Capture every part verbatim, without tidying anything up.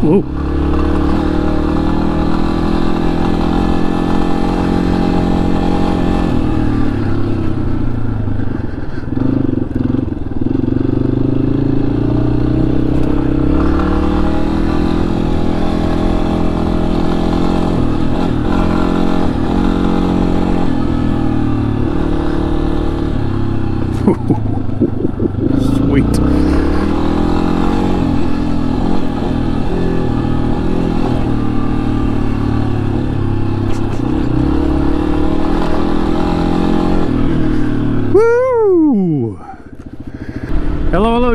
Whoa.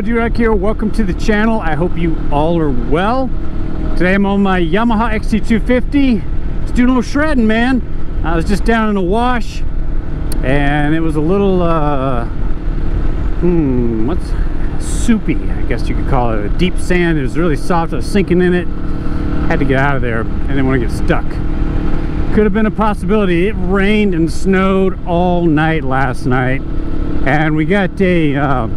Drek here, welcome to the channel. I hope you all are well. Today I'm on my Yamaha X T two fifty. It's doing a little shredding, man. I was just down in the wash and it was a little uh hmm what's soupy, I guess you could call it. A deep sand. It was really soft. I was sinking in it. Had to get out of there and didn't want to get stuck. Could have been a possibility. It rained and snowed all night last night and we got a uh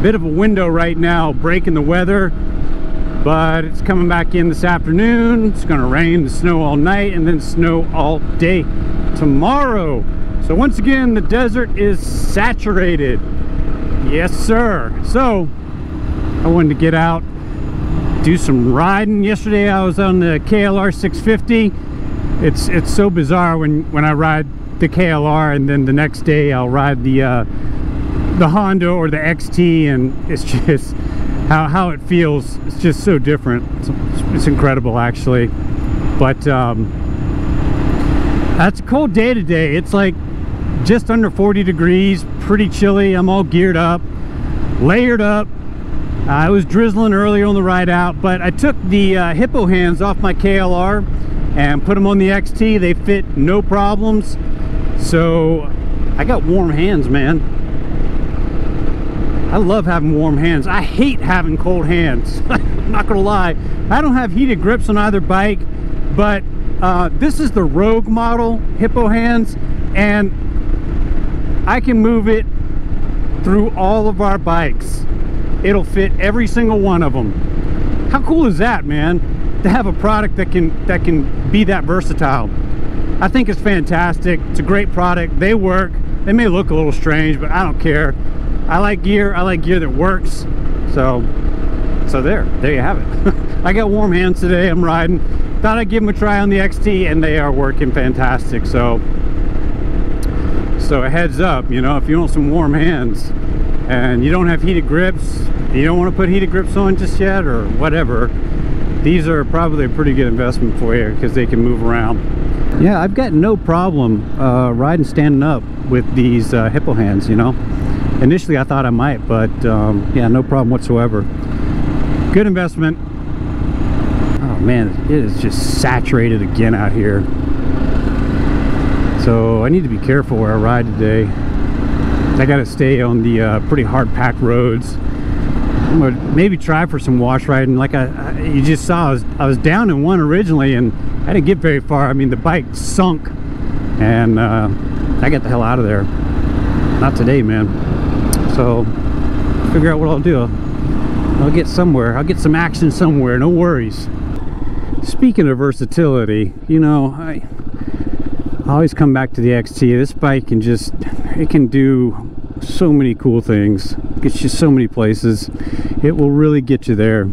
bit of a window right now, breaking the weather, but it's coming back in this afternoon. It's gonna rain, snow all night, and then snow all day tomorrow. So once again, the desert is saturated. Yes sir. So I wanted to get out, do some riding. Yesterday I was on the K L R six fifty. It's it's so bizarre when when I ride the K L R and then the next day I'll ride the uh the Honda or the X T, and it's just how, how it feels. It's just so different. It's, it's incredible actually. But um, that's a cold day today. It's like just under forty degrees, pretty chilly. I'm all geared up, layered up. uh, I was drizzling earlier on the ride out, but I took the uh, Hippo Hands off my K L R and put them on the X T. They fit no problems, so I got warm hands, man. I love having warm hands. I hate having cold hands. I'm not gonna lie. I don't have heated grips on either bike, but uh, this is the Rogue model Hippo Hands, and I can move it through all of our bikes. It'll fit every single one of them. How cool is that, man? To have a product that can that can be that versatile. I think it's fantastic. It's a great product. They work. They may look a little strange, but I don't care. I like gear. I like gear that works. So, so there, there you have it. I got warm hands today. I'm riding. Thought I'd give them a try on the X T, and they are working fantastic. So, so a heads up, you know, if you want some warm hands and you don't have heated grips, you don't want to put heated grips on just yet or whatever, these are probably a pretty good investment for you because they can move around. Yeah, I've got no problem uh, riding standing up with these uh, Hippo Hands, you know. Initially I thought I might, but um, yeah, no problem whatsoever. Good investment. Oh man, it is just saturated again out here. So I need to be careful where I ride today. I gotta stay on the uh, pretty hard packed roads. I'm gonna maybe try for some wash riding. Like I, I you just saw, I was, I was down in one originally and I didn't get very far. I mean, the bike sunk and uh, I got the hell out of there. Not today, man. So figure out what I'll do. I'll get somewhere. I'll get some action somewhere. No worries. Speaking of versatility, you know, I, I always come back to the X T. This bike can just, it can do so many cool things. Gets you so many places. It will really get you there.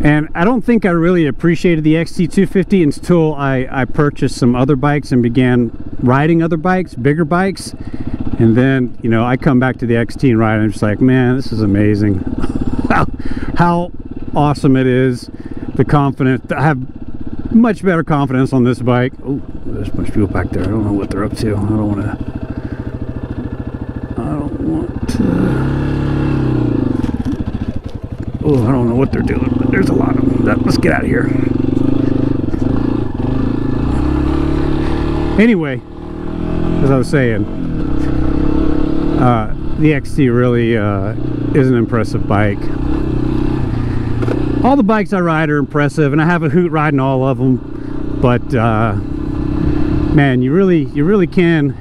And I don't think I really appreciated the X T two fifty until I, I purchased some other bikes and began riding other bikes, bigger bikes. And then, you know, I come back to the X T and ride and I'm just like, man, this is amazing. how, how awesome it is. The confidence. I have much better confidence on this bike. Oh, there's a bunch of people back there. I don't know what they're up to. I don't want to. I don't want to. Oh, I don't know what they're doing, but there's a lot of them. Let's get out of here. Anyway, as I was saying, Uh, the X T really uh, is an impressive bike. All the bikes I ride are impressive, and I have a hoot riding all of them. But uh, man, you really, you really can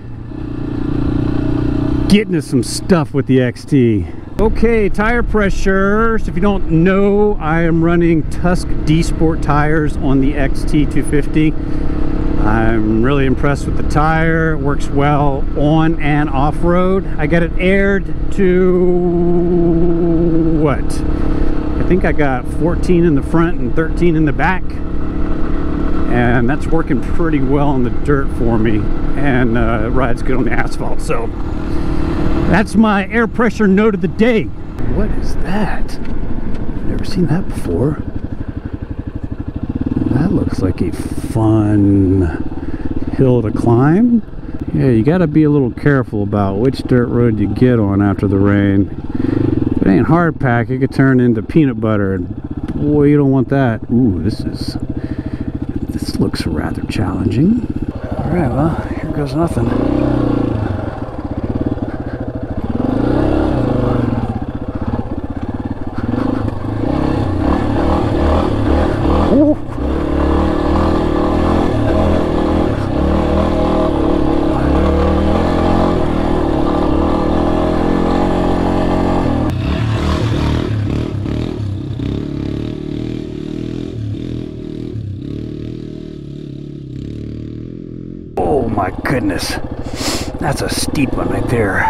get into some stuff with the X T. Okay, tire pressure. So if you don't know, I am running Tusk D Sport tires on the X T two fifty. I'm really impressed with the tire. It works well on and off-road. I got it aired to what? I think I got fourteen in the front and thirteen in the back. And that's working pretty well on the dirt for me, and uh, rides good on the asphalt. So that's my air pressure note of the day. What is that? I've never seen that before. That looks like a fun hill to climb. Yeah, you got to be a little careful about which dirt road you get on after the rain. If it ain't hard pack, it could turn into peanut butter, and boy, you don't want that. Ooh, this is. This looks rather challenging. Alright, well, here goes nothing. Ooh. My goodness, that's a steep one right there.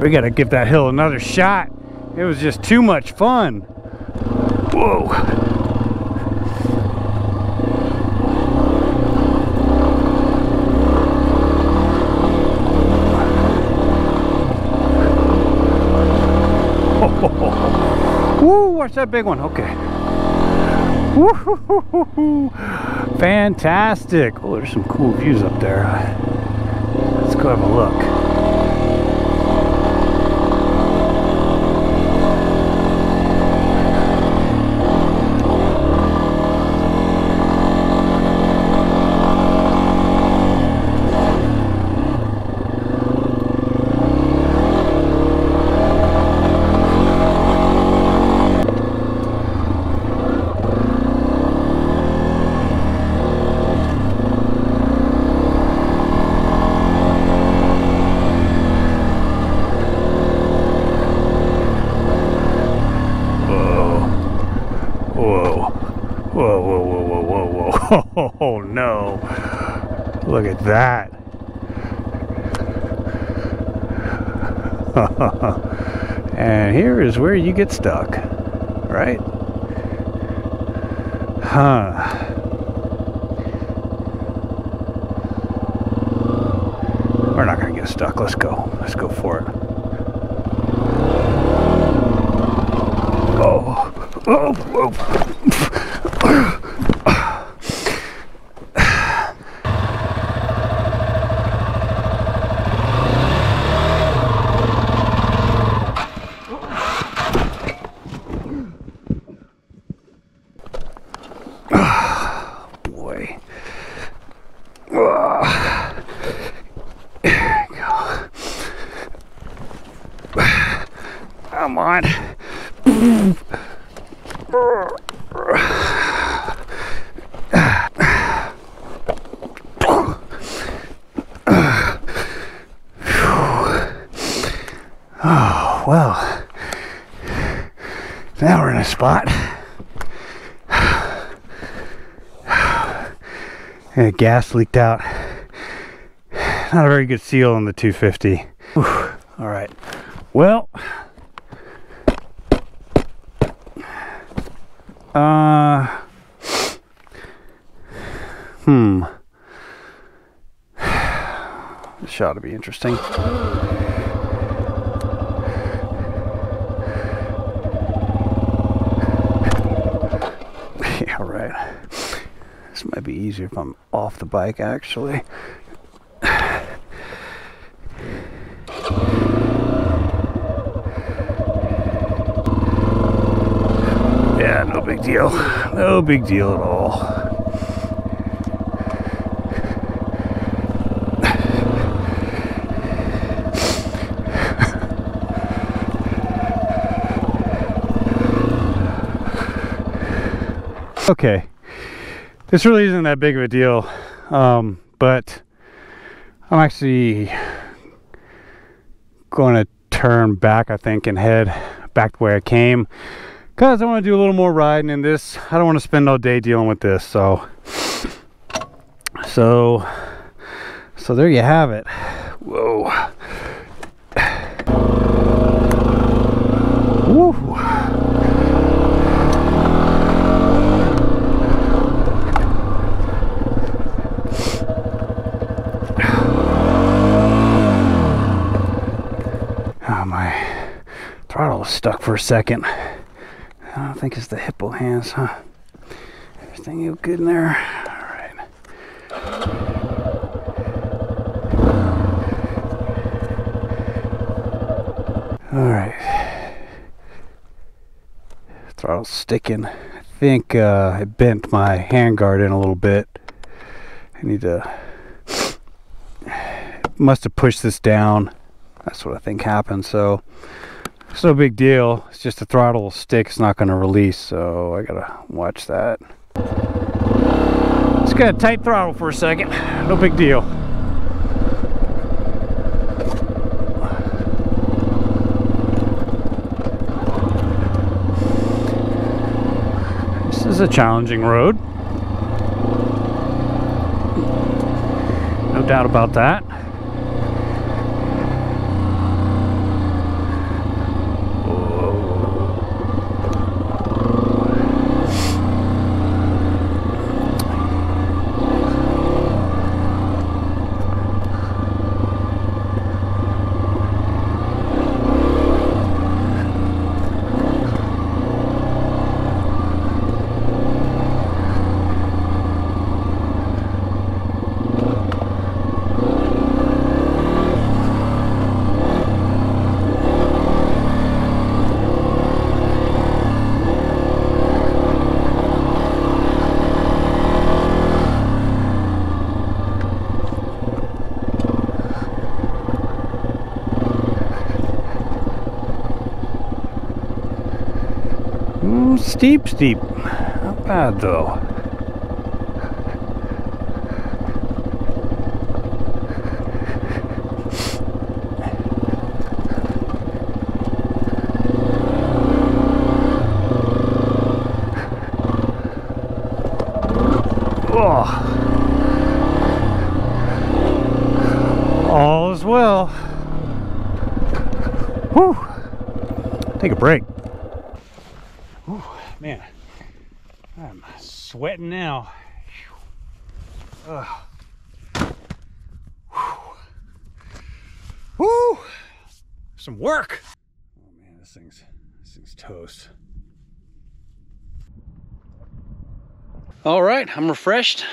We gotta give that hill another shot. It was just too much fun. Whoa. Oh, oh, oh. Woo, watch that big one. Okay. Woo-hoo-hoo-hoo-hoo. Fantastic. Oh, there's some cool views up there. Let's go have a look. Oh no, look at that. And here is where you get stuck, right? Huh. We're not gonna get stuck. Let's go. Let's go for it. Oh, oh, oh. Come on. Oh, well, now we're in a spot. And the gas leaked out. Not a very good seal on the two fifty. Whew. All right. Well, Uh, hmm. This shot will be interesting. Yeah, right. This might be easier if I'm off the bike, actually. Deal. No big deal at all. Okay, this really isn't that big of a deal, um, but I'm actually going to turn back, I think, and head back the way I came, because I want to do a little more riding in this. I don't want to spend all day dealing with this. So, so, so there you have it. Whoa. Woo. Oh, my throttle is stuck for a second. I don't think it's the Hippo Hands, huh? Everything look good in there? All right. All right. Throttle's sticking. I think uh, I bent my handguard in a little bit. I need to... Must have pushed this down. That's what I think happened, so... It's no big deal, it's just the throttle stick is not going to release, so I gotta watch that. Just got a tight throttle for a second, no big deal. This is a challenging road. No doubt about that. Steep, steep. Not bad though. Oh. All is well. Whew. Take a break. Man, I'm sweating now. Uh, Woo! Some work. Oh man, this thing's this thing's toast. All right, I'm refreshed.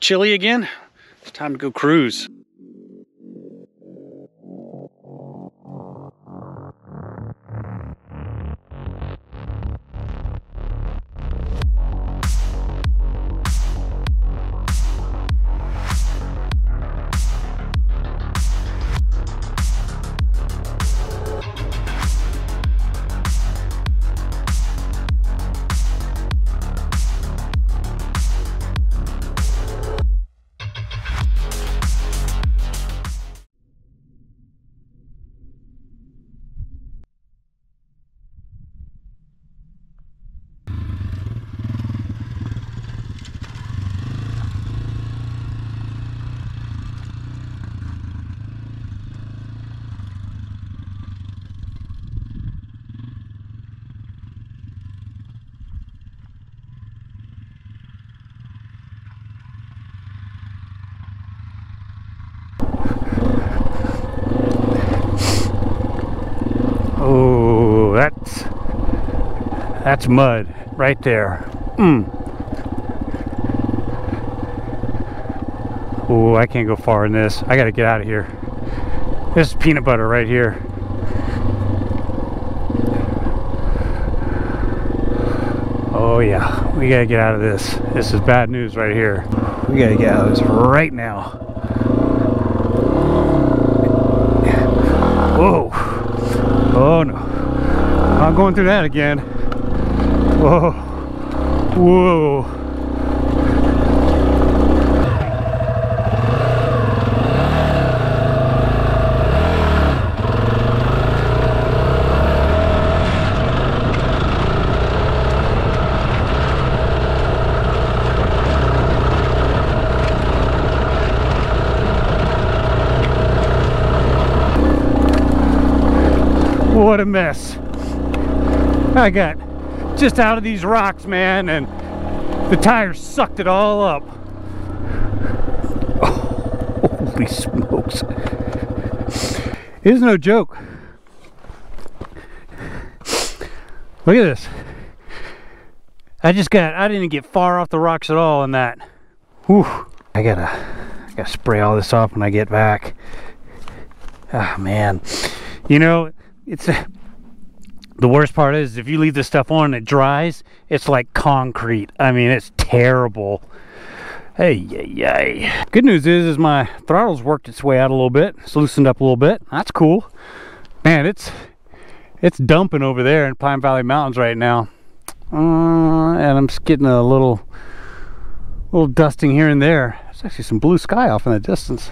Chilly again. It's time to go cruise. That's, that's mud right there. Mm. Oh, I can't go far in this. I gotta get out of here. This is peanut butter right here. Oh yeah, we gotta get out of this. This is bad news right here. We gotta get out of this right now. Whoa. Oh no. I'm going through that again. Whoa. Whoa. What a mess. I got just out of these rocks, man, and the tires sucked it all up. Oh, holy smokes. It is no joke. Look at this. I just got, I didn't get far off the rocks at all in that. Whew. I gotta, I gotta spray all this off when I get back. Ah, man. You know, it's uh, the worst part is if you leave this stuff on and it dries, it's like concrete. I mean, it's terrible. Hey, yay, yay. Good news is, is my throttle's worked its way out a little bit. It's loosened up a little bit. That's cool. Man, it's, it's dumping over there in Pine Valley Mountains right now. Uh, and I'm just getting a little, little dusting here and there. There's actually some blue sky off in the distance.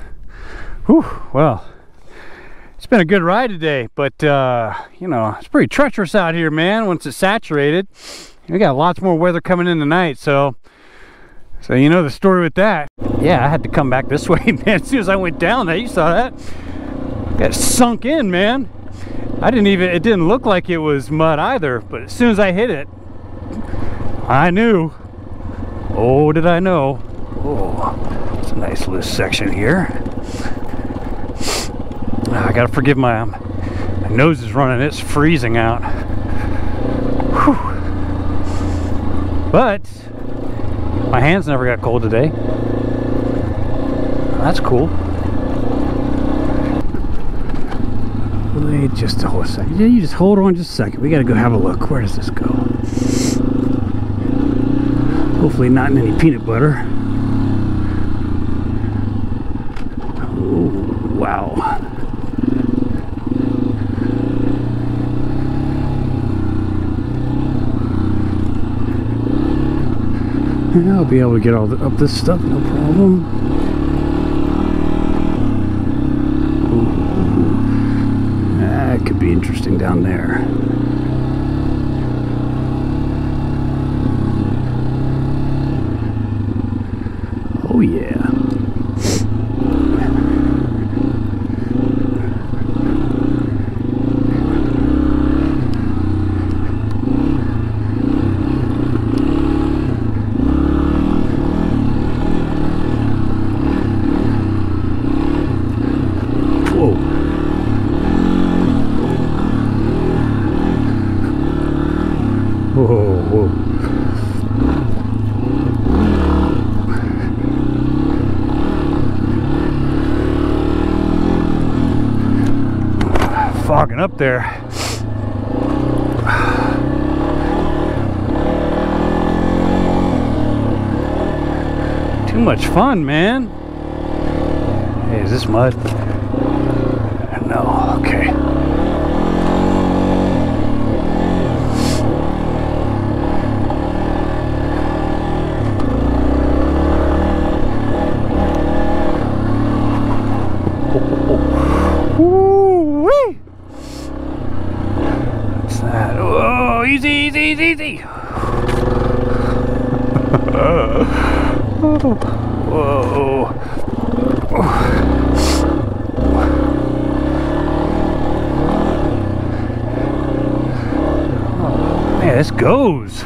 Whew, well. It's been a good ride today, but uh, you know, it's pretty treacherous out here, man, once it's saturated. We got lots more weather coming in tonight, so so you know the story with that. Yeah, I had to come back this way, man. As soon as I went down there, you saw that. Got sunk in, man. I didn't even, it didn't look like it was mud either, but as soon as I hit it, I knew. Oh, did I know. Oh, it's a nice loose section here. I gotta forgive my, um, my nose is running, it's freezing out. Whew. But my hands never got cold today. That's cool. Wait just a whole second. Yeah, you just hold on just a second. We gotta go have a look. Where does this go? Hopefully not in any peanut butter. Oh, wow. I'll be able to get all the, up this stuff, no problem. That could be interesting down there. Oh yeah. Fogging up there. Too much fun, man. Hey, is this mud? No, okay. Easy. Whoa. Oh, man, this goes.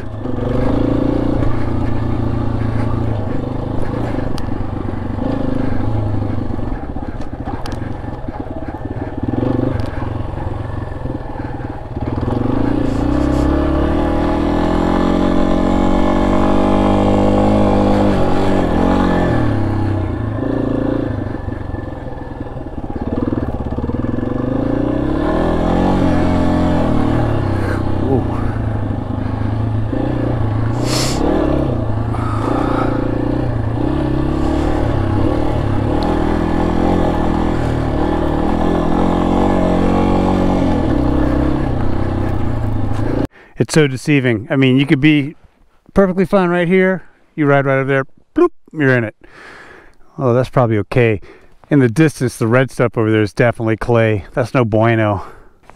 It's so deceiving. I mean, you could be perfectly fine right here. You ride right over there, bloop, you're in it. Oh, that's probably okay. In the distance, the red stuff over there is definitely clay. That's no bueno.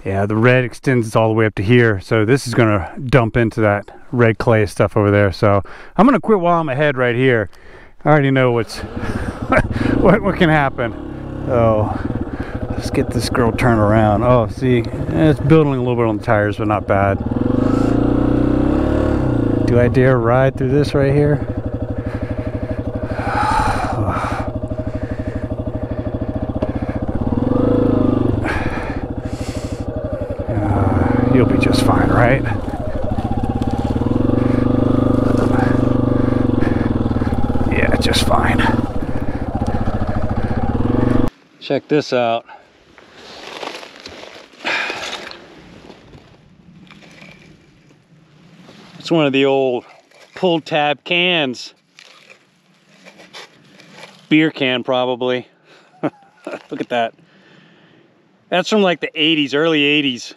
Yeah, the red extends all the way up to here. So this is gonna dump into that red clay stuff over there. So I'm gonna quit while I'm ahead right here. I already know what's, what, what can happen. Oh, Let's get this girl turned around. Oh, see, it's building a little bit on the tires, but not bad. Do I dare ride through this right here? Uh, you'll be just fine, right? Yeah, just fine. Check this out. It's one of the old pull tab cans. Beer can, probably. Look at that. That's from like the eighties, early eighties.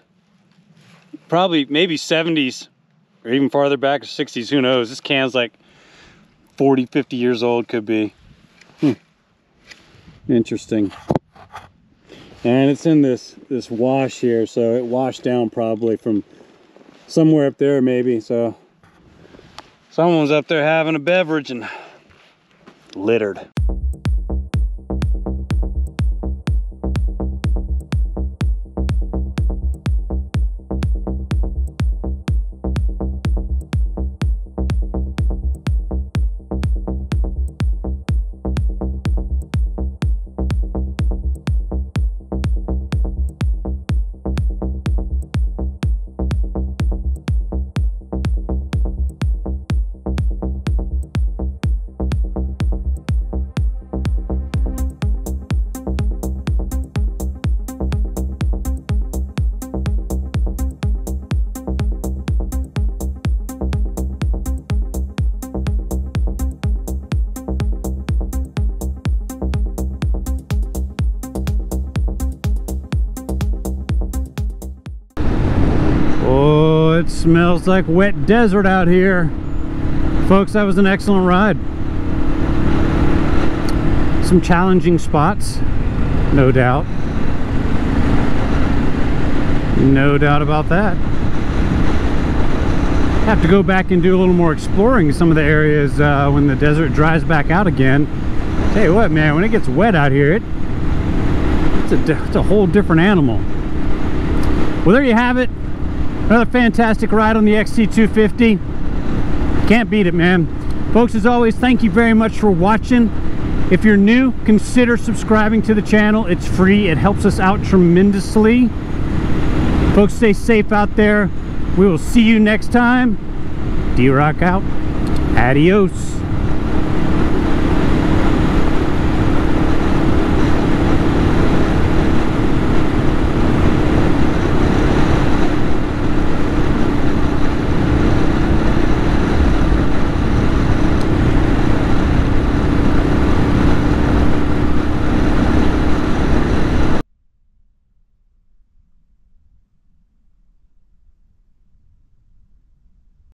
Probably maybe seventies or even farther back, sixties, who knows? This can's like forty, fifty years old, could be. Hmm. Interesting. And it's in this, this wash here, so it washed down probably from somewhere up there, maybe. So someone's up there having a beverage and littered. Smells like wet desert out here, folks. That was an excellent ride. Some challenging spots, no doubt, no doubt about that. Have to go back and do a little more exploring in some of the areas uh, when the desert dries back out again. Tell you what, man, when it gets wet out here, it it's a, it's a whole different animal. Well, there you have it. Another fantastic ride on the X T two fifty. Can't beat it, man. Folks, as always, thank you very much for watching. If you're new, consider subscribing to the channel. It's free. It helps us out tremendously. Folks, stay safe out there. We will see you next time. D-Rock out. Adios.